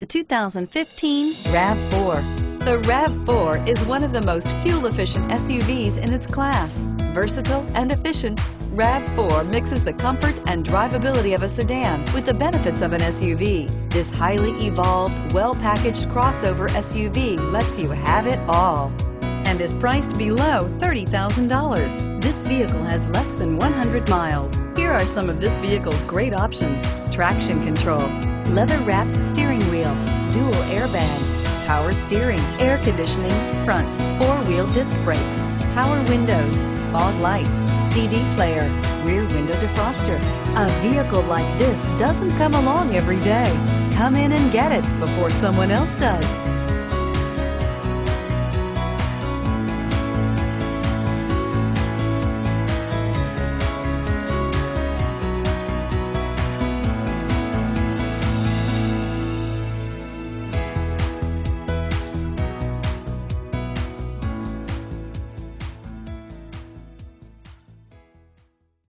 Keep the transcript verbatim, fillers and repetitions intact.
The two thousand fifteen RAV four. The RAV four is one of the most fuel-efficient S U Vs in its class. Versatile and efficient, RAV four mixes the comfort and drivability of a sedan with the benefits of an S U V. This highly evolved, well-packaged crossover S U V lets you have it all and is priced below thirty thousand dollars. This vehicle has less than one hundred miles. Here are some of this vehicle's great options: traction control, leather-wrapped steering wheel, dual airbags, power steering, air conditioning, front, four-wheel disc brakes, power windows, fog lights, C D player, rear window defroster. A vehicle like this doesn't come along every day. Come in and get it before someone else does.